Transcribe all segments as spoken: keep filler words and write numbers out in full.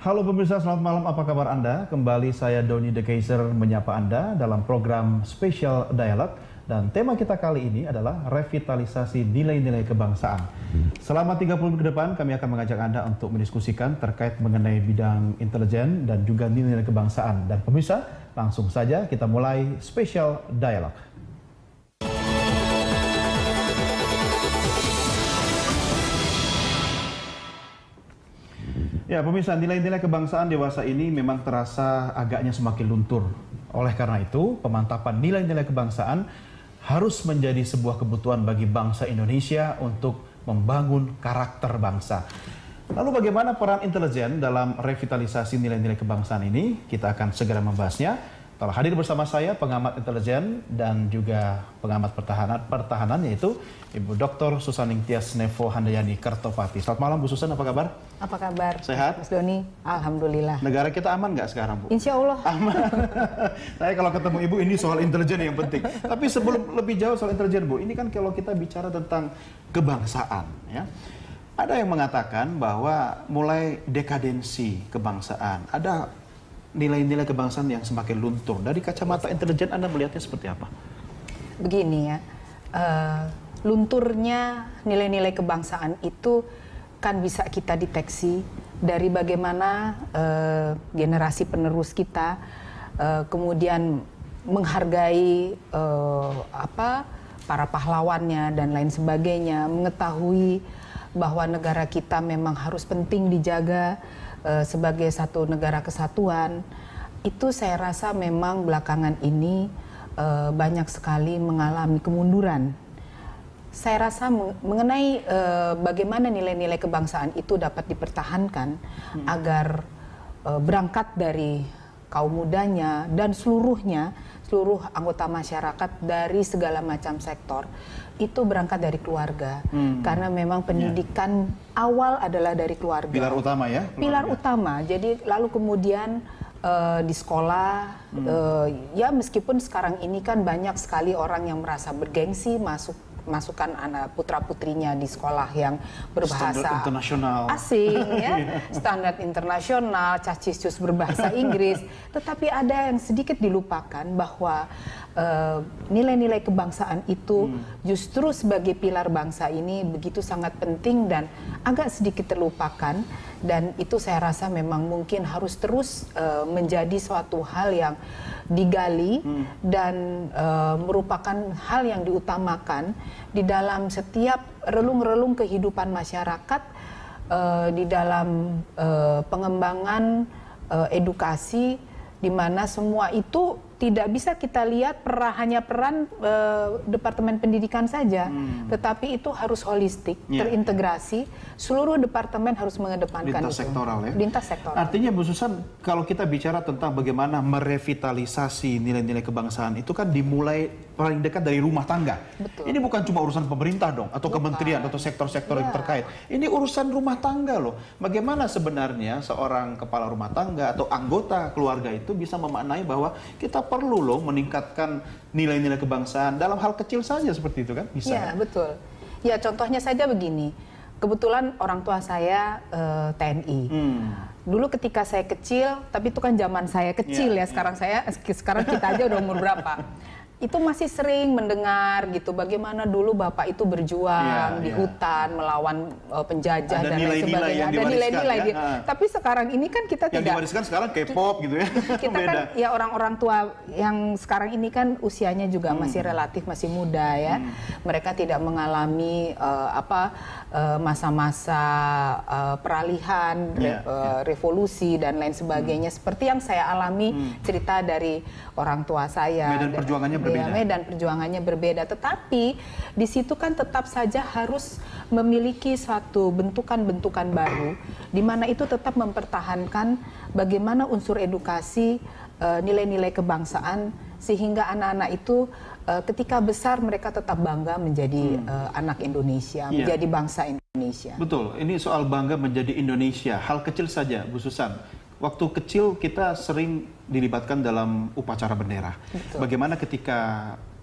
Halo pemirsa, selamat malam. Apa kabar Anda? Kembali saya Doni De Kaiser menyapa Anda dalam program Special Dialog. Dan tema kita kali ini adalah revitalisasi nilai-nilai kebangsaan. Selama tiga puluh menit ke depan kami akan mengajak Anda untuk mendiskusikan terkait mengenai bidang intelijen dan juga nilai-nilai kebangsaan. Dan pemirsa, langsung saja kita mulai Special Dialog. Ya pemirsa, nilai-nilai kebangsaan dewasa ini memang terasa agaknya semakin luntur. Oleh karena itu, pemantapan nilai-nilai kebangsaan harus menjadi sebuah kebutuhan bagi bangsa Indonesia untuk membangun karakter bangsa. Lalu bagaimana peran intelijen dalam revitalisasi nilai-nilai kebangsaan ini? Kita akan segera membahasnya. Telah hadir bersama saya pengamat intelijen dan juga pengamat pertahanan, pertahanan yaitu Ibu Doktor Susaningtyas Nevo Handayani Kartopati. Selamat malam Bu Susan, apa kabar? Apa kabar? Sehat? Mas Doni, alhamdulillah. Negara kita aman nggak sekarang Bu? Insya Allah. Aman. Saya kalau ketemu Ibu ini soal intelijen yang penting. Tapi sebelum lebih jauh soal intelijen Bu, ini kan kalau kita bicara tentang kebangsaan ya. Ada yang mengatakan bahwa mulai dekadensi kebangsaan, ada nilai-nilai kebangsaan yang semakin luntur. Dari kacamata intelijen Anda melihatnya seperti apa? Begini ya, uh, lunturnya nilai-nilai kebangsaan itu kan bisa kita deteksi dari bagaimana uh, generasi penerus kita uh, kemudian menghargai uh, apa para pahlawannya dan lain sebagainya, mengetahui bahwa negara kita memang harus penting dijaga uh, sebagai satu negara kesatuan. Itu saya rasa memang belakangan ini uh, banyak sekali mengalami kemunduran. Saya rasa mengenai uh, bagaimana nilai-nilai kebangsaan itu dapat dipertahankan hmm. agar uh, berangkat dari kaum mudanya dan seluruhnya, seluruh anggota masyarakat dari segala macam sektor, itu berangkat dari keluarga. Hmm. Karena memang pendidikan ya. awal adalah dari keluarga. Pilar utama ya? Keluarga. Pilar utama, jadi lalu kemudian Uh, di sekolah, hmm. uh, ya meskipun sekarang ini kan banyak sekali orang yang merasa bergengsi masuk masukkan anak putra putrinya di sekolah yang berbahasa asing, ya standar internasional, cacis-cus berbahasa Inggris, tetapi ada yang sedikit dilupakan bahwa nilai-nilai uh, kebangsaan itu hmm. justru sebagai pilar bangsa ini begitu sangat penting dan agak sedikit terlupakan. Dan itu saya rasa memang mungkin harus terus uh, menjadi suatu hal yang digali hmm. dan uh, merupakan hal yang diutamakan di dalam setiap relung-relung kehidupan masyarakat, uh, di dalam uh, pengembangan uh, edukasi, di mana semua itu tidak bisa kita lihat per, hanya peran e, Departemen Pendidikan saja, hmm. tetapi itu harus holistik, yeah. terintegrasi, seluruh departemen harus mengedepankan lintas sektoral ya. Lintas sektoral. Artinya Bu Susan, kalau kita bicara tentang bagaimana merevitalisasi nilai-nilai kebangsaan itu kan dimulai paling dekat dari rumah tangga. Betul. Ini bukan cuma urusan pemerintah dong, atau bukan. kementerian atau sektor-sektor yeah. yang terkait. Ini urusan rumah tangga loh. Bagaimana sebenarnya seorang kepala rumah tangga atau anggota keluarga itu bisa memaknai bahwa kita perlu loh meningkatkan nilai-nilai kebangsaan dalam hal kecil saja seperti itu kan bisa. Ya betul. Ya contohnya saja begini, kebetulan orang tua saya uh, T N I. Hmm. Dulu ketika saya kecil, tapi itu kan zaman saya kecil ya, ya. sekarang ya. saya sekarang kita aja udah umur berapa? Itu masih sering mendengar gitu bagaimana dulu bapak itu berjuang ya, di ya. hutan melawan uh, penjajah ada dan lain sebagainya. Ada nilai-nilai ya? Nah. Tapi sekarang ini kan kita yang tidak. Yang diwariskan sekarang K-pop gitu ya. Kita kan ya orang-orang tua yang sekarang ini kan usianya juga hmm. masih relatif masih muda ya. Hmm. Mereka tidak mengalami uh, apa masa-masa uh, uh, peralihan, yeah, re, uh, yeah. revolusi dan lain sebagainya. Hmm. Seperti yang saya alami hmm. cerita dari orang tua saya. Medan dan, perjuangannya berbeda. Ya, medan perjuangannya berbeda, tetapi di situ kan tetap saja harus memiliki suatu bentukan-bentukan baru, di mana itu tetap mempertahankan bagaimana unsur edukasi nilai-nilai uh, kebangsaan sehingga anak-anak itu uh, ketika besar mereka tetap bangga menjadi hmm. uh, anak Indonesia, yeah. menjadi bangsa Indonesia. Betul, ini soal bangga menjadi Indonesia, hal kecil saja Bu Susan. Waktu kecil kita sering dilibatkan dalam upacara bendera. Betul. Bagaimana ketika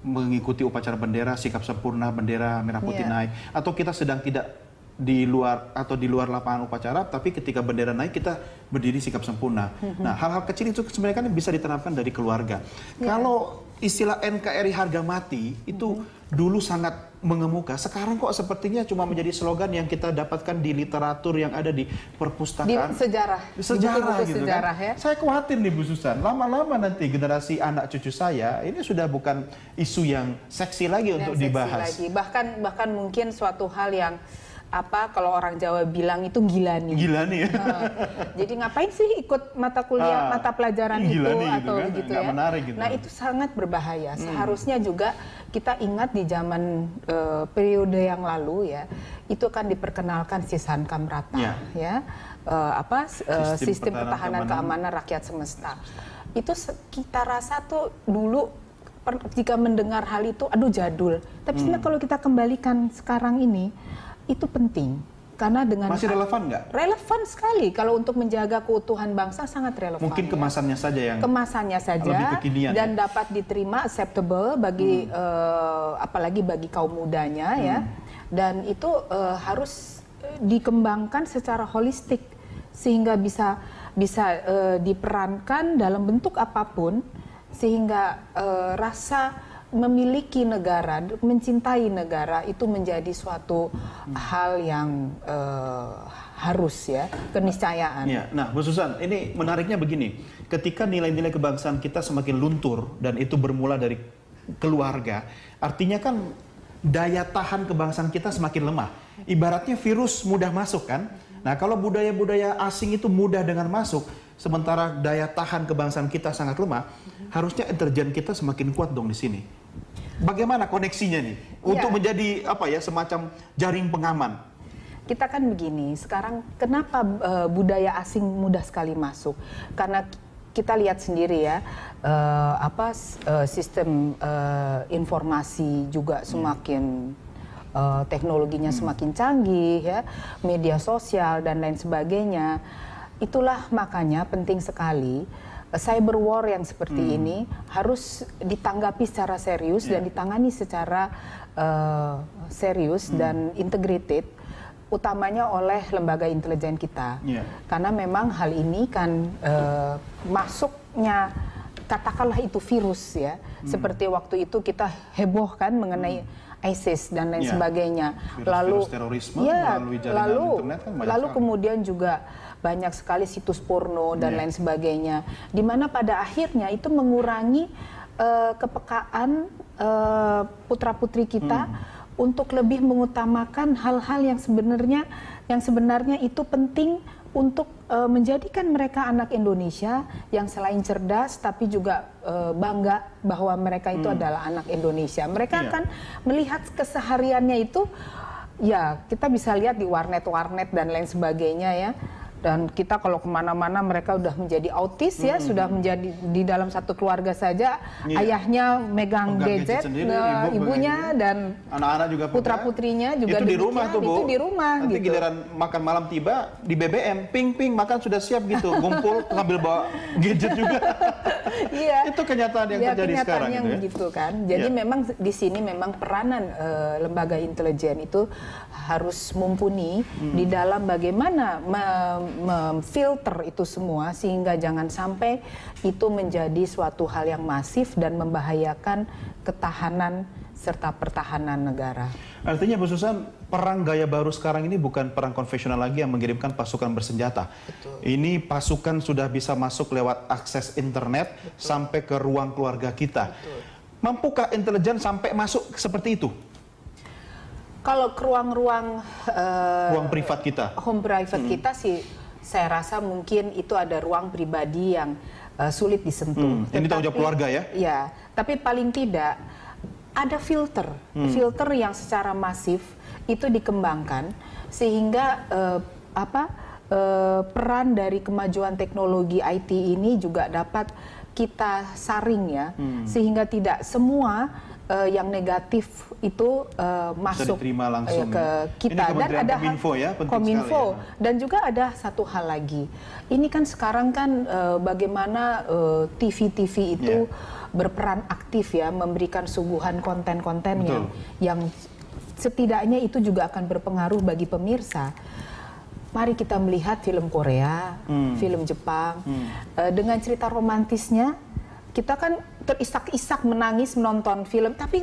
mengikuti upacara bendera, sikap sempurna, bendera merah putih yeah. naik, atau kita sedang tidak di luar atau di luar lapangan upacara, tapi ketika bendera naik kita berdiri sikap sempurna. Mm-hmm. Nah, hal-hal kecil itu sebenarnya kan bisa diterapkan dari keluarga. Yeah. Kalau istilah N K R I harga mati itu mm-hmm. dulu sangat mengemuka, sekarang kok sepertinya cuma menjadi slogan yang kita dapatkan di literatur yang ada di perpustakaan. Di sejarah. Sejarah di gitu sejarah, kan. Ya? Saya khawatir nih Bu Susan, lama-lama nanti generasi anak cucu saya ini sudah bukan isu yang seksi lagi yang untuk seksi dibahas. Lagi. Bahkan bahkan mungkin suatu hal yang apa kalau orang Jawa bilang itu gilani. Gilani ya. Uh, jadi ngapain sih ikut mata kuliah, ah, mata pelajaran itu gitu atau kan? Gitu ya. Menarik gitu. Nah, itu sangat berbahaya. Seharusnya hmm. juga kita ingat di zaman uh, periode yang lalu ya, itu kan diperkenalkan Sisankam Rata ya. ya. Uh, apa uh, sistem, sistem pertahanan, pertahanan keamanan rakyat semesta. Itu kita rasa tuh dulu jika mendengar hal itu, aduh jadul. Tapi hmm. sebenarnya kalau kita kembalikan sekarang ini, itu penting. Karena dengan masih relevan nggak? Relevan sekali. Kalau untuk menjaga keutuhan bangsa sangat relevan. Mungkin kemasannya ya. saja yang kemasannya saja lebih kekinian, dan ya? dapat diterima acceptable bagi hmm. uh, apalagi bagi kaum mudanya hmm. ya. Dan itu uh, harus dikembangkan secara holistik sehingga bisa bisa uh, diperankan dalam bentuk apapun. Sehingga eh, rasa memiliki negara, mencintai negara itu menjadi suatu hmm. hal yang eh, harus ya, keniscayaan. Ya, nah, Bu Susan, ini menariknya begini, ketika nilai-nilai kebangsaan kita semakin luntur dan itu bermula dari keluarga, artinya kan daya tahan kebangsaan kita semakin lemah. Ibaratnya virus mudah masuk kan? Nah, kalau budaya-budaya asing itu mudah dengan masuk, sementara daya tahan kebangsaan kita sangat lemah, mm-hmm. harusnya intelijen kita semakin kuat dong di sini. Bagaimana koneksinya nih untuk ya. menjadi apa ya semacam jaring pengaman? Kita kan begini, sekarang kenapa uh, budaya asing mudah sekali masuk? Karena kita lihat sendiri ya uh, apa uh, sistem uh, informasi juga semakin hmm. uh, teknologinya hmm. semakin canggih ya, media sosial dan lain sebagainya. Itulah makanya penting sekali cyber war yang seperti hmm. ini harus ditanggapi secara serius yeah. dan ditangani secara uh, serius hmm. dan integrated, utamanya oleh lembaga intelijen kita. Yeah. Karena memang hal ini kan uh, masuknya katakanlah itu virus ya, hmm. seperti waktu itu kita heboh kan mengenai hmm. ISIS dan lain ya. sebagainya. Virus, lalu virus terorisme, ya, melalui jaringan lalu, internet kan banyak lalu sekali. Kemudian juga banyak sekali situs porno dan ya. lain sebagainya, dimana pada akhirnya itu mengurangi uh, kepekaan uh, putra putri kita hmm. untuk lebih mengutamakan hal-hal yang sebenarnya yang sebenarnya itu penting untuk uh, menjadikan mereka anak Indonesia yang selain cerdas tapi juga uh, bangga bahwa mereka itu hmm. adalah anak Indonesia. Mereka yeah. akan melihat kesehariannya itu, ya kita bisa lihat di warnet-warnet dan lain sebagainya ya. Dan kita kalau kemana-mana mereka udah menjadi autis ya, hmm. sudah menjadi di dalam satu keluarga saja yeah. ayahnya megang Penggang gadget, gadget sendiri, ibu ibunya ibu. Dan anak-anak juga putra-putrinya juga itu di rumah tuh Bu. Itu di rumah nanti gitu. Giliran makan malam tiba di B B M, ping-ping makan sudah siap gitu, gumpul ngambil bawa gadget juga. Iya. Itu kenyataan yang ya, terjadi kenyataan sekarang yang gitu, ya? Gitu kan. Jadi yeah. memang di sini memang peranan uh, lembaga intelijen itu harus mumpuni hmm. di dalam bagaimana memfilter itu semua sehingga jangan sampai itu menjadi suatu hal yang masif dan membahayakan ketahanan serta pertahanan negara. Artinya Bu Susan, perang gaya baru sekarang ini bukan perang konvensional lagi yang mengirimkan pasukan bersenjata. Betul. Ini pasukan sudah bisa masuk lewat akses internet Betul. sampai ke ruang keluarga kita. Betul. Mampukah intelijen sampai masuk seperti itu? Kalau ke ruang-ruang uh, ruang privat kita, home private hmm. kita sih, saya rasa mungkin itu ada ruang pribadi yang uh, sulit disentuh. Hmm. Ini tanggung jawab keluarga ya? Ya, tapi paling tidak ada filter, hmm. filter yang secara masif itu dikembangkan sehingga uh, apa uh, peran dari kemajuan teknologi I T ini juga dapat kita saring ya, hmm. sehingga tidak semua Uh, yang negatif itu uh, masuk langsung, uh, ke kita dan ada Kominfo, ya, Kominfo. Ya. Dan juga ada satu hal lagi, ini kan sekarang kan uh, bagaimana T V T V uh, itu yeah. berperan aktif ya, memberikan suguhan konten-kontennya yang setidaknya itu juga akan berpengaruh bagi pemirsa. Mari kita melihat film Korea, hmm. film Jepang, hmm. uh, dengan cerita romantisnya. Kita kan terisak-isak menangis menonton film, tapi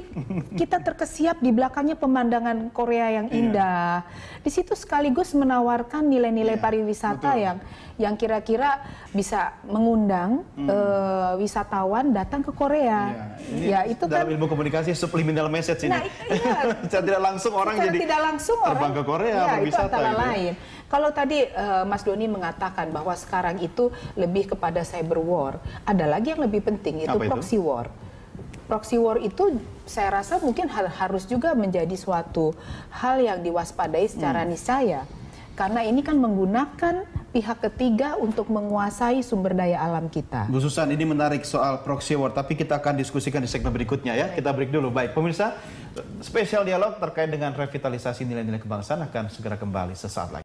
kita terkesiap di belakangnya pemandangan Korea yang indah. Yeah. Di situ sekaligus menawarkan nilai-nilai yeah. pariwisata Betul. yang yang kira-kira bisa mengundang mm. uh, wisatawan datang ke Korea. Yeah. Ya itu dalam kan ilmu komunikasi subliminal message ini. Nah, iya. Secara tidak langsung orang Secara jadi tidak langsung terbang orang, ke Korea ya, berwisata. Itu gitu. Lain. Kalau tadi uh, Mas Doni mengatakan bahwa sekarang itu lebih kepada cyber war, ada lagi yang lebih penting, yaitu Apa proxy itu? war. Proxy war itu saya rasa mungkin hal, harus juga menjadi suatu hal yang diwaspadai secara hmm. niscaya. Karena ini kan menggunakan pihak ketiga untuk menguasai sumber daya alam kita. Bu Susan, ini menarik soal proxy war, tapi kita akan diskusikan di segmen berikutnya ya. Baik. Kita break dulu. Baik, pemirsa, spesial dialog terkait dengan revitalisasi nilai-nilai kebangsaan akan segera kembali sesaat lagi.